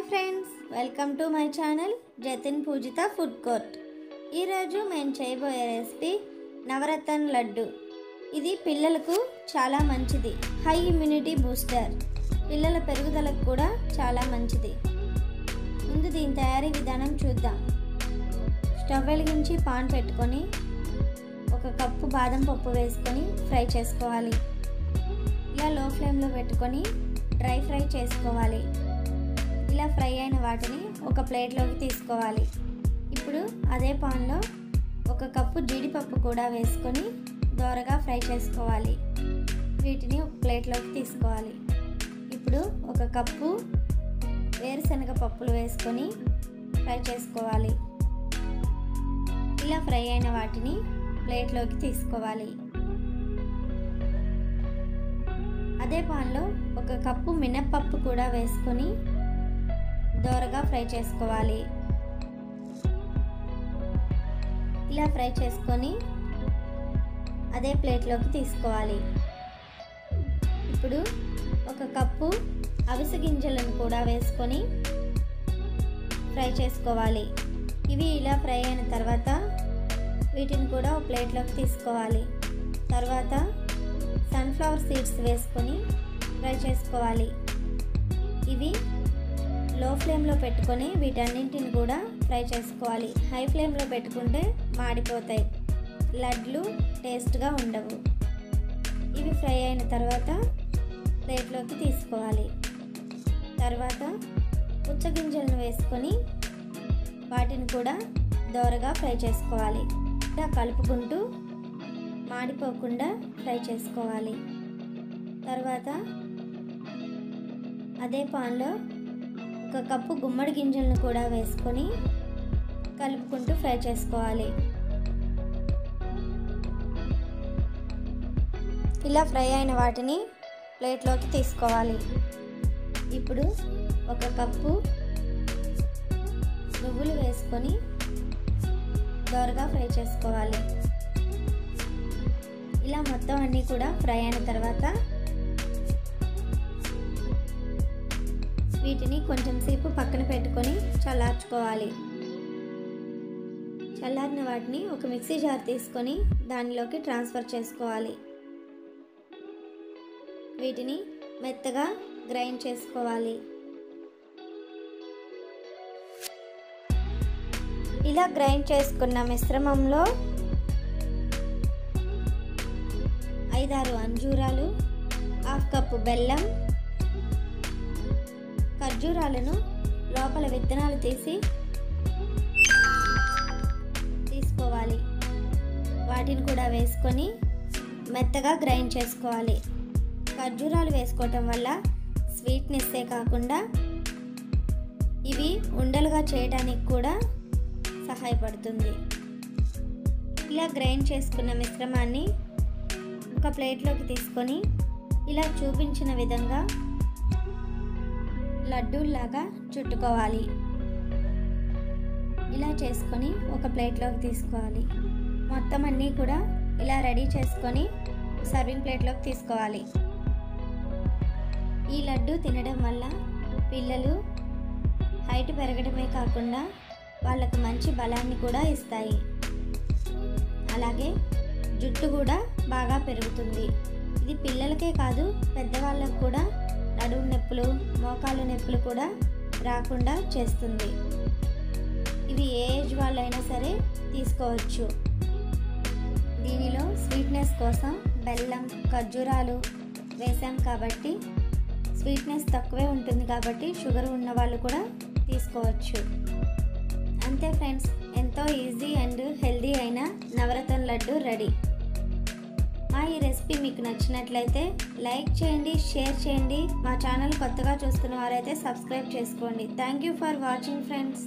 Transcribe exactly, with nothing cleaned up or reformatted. Hi friends, welcome to my channel Jatin Pujita food court. ई रोजु मैं చేయబోయే रेसिपी नवरत्न लड्डू। ఇది పిల్లలకు చాలా మంచిది, హై ఇమ్యూనిటీ బూస్టర్, పిల్లల పెరుగుదలకు కూడా చాలా మంచిది। ముందు దీని తయారీ విధానం చూద్దాం। స్టవ్ వెలిగించి పాన్ పెట్టుకొని ఒక కప్పు బాదం పప్పు వేసుకొని ఫ్రై చేసుకోవాలి। ఇలా లో ఫ్లేమ్ లో పెట్టుకొని డ్రై ఫ్రై చేసుకోవాలి। ఇలా ఫ్రై అయిన వాటిని ఒక ప్లేట్ లోకి తీసుకోవాలి। ఇప్పుడు అదే పాన్ లో ఒక కప్పు జీడిపప్పు కూడా వేసుకొని దోరగా ఫ్రై చేసుకోవాలి। వీటిని ఒక ప్లేట్ లోకి తీసుకోవాలి। ఇప్పుడు ఒక కప్పు వేరుశనగ పప్పులు వేసుకొని ఫ్రై చేసుకోవాలి। ఇలా ఫ్రై అయిన వాటిని ప్లేట్ లోకి తీసుకోవాలి। అదే పాన్ లో ఒక కప్పు మినప్పప్పు కూడా వేసుకొని దోరగా ఫ్రై చేసుకోవాలి। ఇలా ఫ్రై చేసుకొని అదే ప్లేట్లోకి తీసుకోవాలి। ఇప్పుడు ఒక కప్పు అవిసె గింజలను కూడా వేసుకొని ఫ్రై చేసుకోవాలి। ఇవి ఇలా ఫ్రై అయిన తర్వాత వీటిని కూడా ఒక ప్లేట్లోకి తీసుకోవాలి। తర్వాత సన్ఫ్లవర్ సీడ్స్ వేసుకొని ఫ్రై చేసుకోవాలి। ఇవి లో ఫ్లేమ్లో పెట్టుకొని వీటన్నింటిని కూడా ఫ్రై చేసుకోవాలి। హై ఫ్లేమ్లో పెట్టుకుంటే మాడిపోతాయి, లడ్లు టేస్ట్గా ఉండవు। ఇవి ఫ్రై అయిన తర్వాత ప్లేట్లోకి తీసుకోవాలి। తర్వాత పుచ్చగింజలను వేసుకొని వాటిని కూడా దోరగా ఫ్రై చేసుకోవాలి। ఇలా కలుపుకుంటూ మాడిపోకుండా ఫ్రై చేసుకోవాలి। తర్వాత అదే పాన్లో ఒక కప్పు గుమ్మడి గింజలను కూడా వేసుకొని కలుపుకుంటూ ఫ్రై చేసుకోవాలి। ఇలా ఫ్రై అయిన వాటిని ప్లేట్లోకి తీసుకోవాలి। ఇప్పుడు ఒక కప్పు నువ్వులు వేసుకొని దోరగా ఫ్రై చేసుకోవాలి। ఇలా మొత్తం అన్నీ కూడా ఫ్రై అయిన తర్వాత వీటిని కొంచెం సేపు పక్కన పెట్టుకొని చల్లార్చుకోవాలి। చల్లారిన వాటిని ఒక మిక్సీ జార్ తీసుకొని దానిలోకి ట్రాన్స్ఫర్ చేసుకోవాలి। వీటిని మెత్తగా గ్రైండ్ చేసుకోవాలి। ఇలా గ్రైండ్ చేసుకున్న మిశ్రమంలో ఐదారు అంజూరాలు, హాఫ్ కప్పు బెల్లం, ఖర్జూరాలను లోపల విత్తనాలు తీసి తీసుకోవాలి। వాటిని కూడా వేసుకొని మెత్తగా గ్రైండ్ చేసుకోవాలి। ఖర్జూరాలు వేసుకోవటం వల్ల స్వీట్నెస్సే కాకుండా ఇవి ఉండలుగా చేయడానికి కూడా సహాయపడుతుంది। ఇలా గ్రైండ్ చేసుకున్న మిశ్రమాన్ని ఒక ప్లేట్లోకి తీసుకొని ఇలా చూపించిన విధంగా లడ్డూలాగా చుట్టుకోవాలి। ఇలా చేసుకొని ఒక ప్లేట్లోకి తీసుకోవాలి। మొత్తం అన్నీ కూడా ఇలా రెడీ చేసుకొని సర్వింగ్ ప్లేట్లోకి తీసుకోవాలి। ఈ లడ్డు తినడం వల్ల పిల్లలు హైట్ పెరగడమే కాకుండా వాళ్ళకు మంచి బలాన్ని కూడా ఇస్తాయి, అలాగే జుట్టు కూడా బాగా పెరుగుతుంది। ఇది పిల్లలకే కాదు, పెద్దవాళ్ళకు కూడా నడుము నొప్పులు, మోకాలు నొప్పులు కూడా రాకుండా చేస్తుంది। ఇవి ఏ ఏజ్ వాళ్ళైనా సరే తీసుకోవచ్చు। దీనిలో స్వీట్నెస్ కోసం బెల్లం, ఖర్జూరాలు వేసాం కాబట్టి స్వీట్నెస్ తక్కువే ఉంటుంది కాబట్టి షుగర్ ఉన్న వాళ్ళు కూడా తీసుకోవచ్చు। అంతే ఫ్రెండ్స్, ఎంతో ఈజీ అండ్ హెల్దీ అయిన నవరత్న లడ్డు రెడీ। మా ఈ రెసిపీ మీకు నచ్చినట్లయితే లైక్ చేయండి, షేర్ చేయండి। మా ఛానల్ కొత్తగా చూస్తున్న వారైతే సబ్స్క్రైబ్ చేసుకోండి। Thank you for watching friends.